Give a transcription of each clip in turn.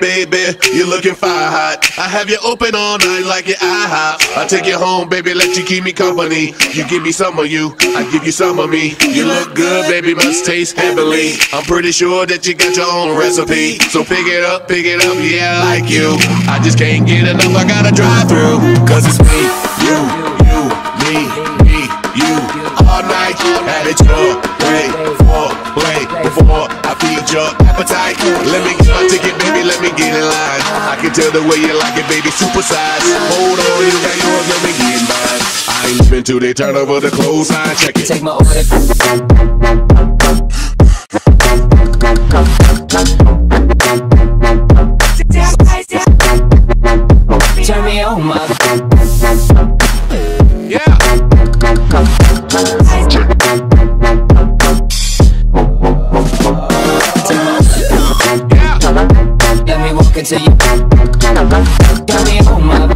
Baby, you're looking fire hot. I have you open all night like your IHOP. I take you home, baby, let you keep me company. You give me some of you, I give you some of me. You look good, baby, must taste heavenly. I'm pretty sure that you got your own recipe. So pick it up, yeah, I like you. I just can't get enough, I gotta drive through. Cause it's me, you, you, me, you. All night, at it's your way, foreplay, before I feed your appetite. Let me get my ticket, baby, let me get in line. I can tell the way you like it, baby, super size. Hold on, you got yours, let me get mine. I ain't leaving till they turn over the clothesline, check it. Take my order. Turn me on, mother. Yeah. Turn me home up.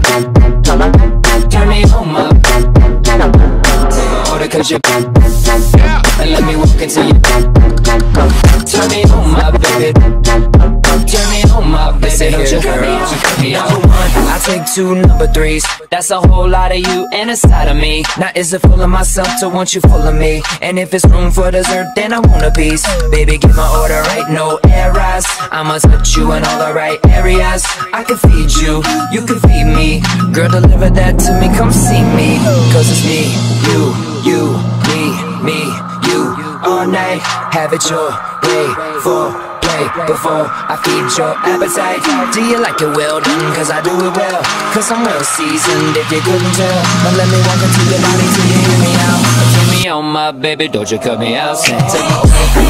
Turn me home up. Order 'cause you're and let me walk into you. Turn me home up, baby. Turn me home up, baby. Say, don't you cut me off. Number one, I take two number threes. That's a whole lot of you and a side of me. Now is it full of myself to want you full of me? And if it's room for dessert, then I want a piece. Baby, get my order right, no errors. I'ma touch you in all the right areas. I can feed you, you can feed me. Girl, deliver that to me, come see me. Cause it's me, you, you, me, you. All night, have it your way, for before I feed your appetite. Do you like it well done? Cause I do it well. Cause I'm well seasoned if you couldn't tell. But let me walk into your body till you hear me out. Turn me on, my baby, don't you cut me out. Take my order.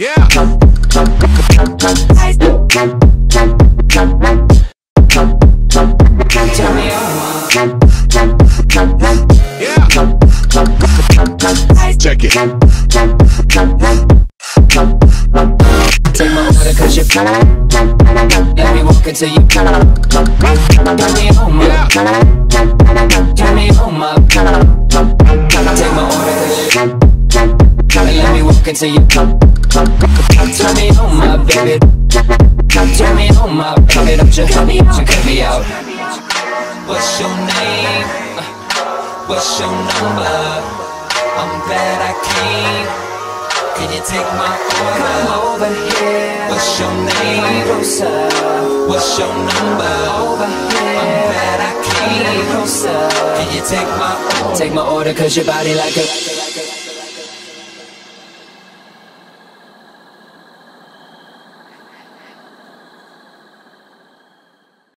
Yeah. Turn me on. Yeah. Check it. Take my order 'cause you're let me walk into you. Turn me home up. Turn me home up. Take my order 'cause you're let me walk into you. Turn me home up, baby. Turn me home up, baby. Don't you cut me out, you cut me out. What's your name? What's your number? I'm glad I came. Can you take my order? Come over here. What's your name? Closer. What's your number? Over here. I'm glad I came. Closer. Can you take my order? Take my order 'cause your body like a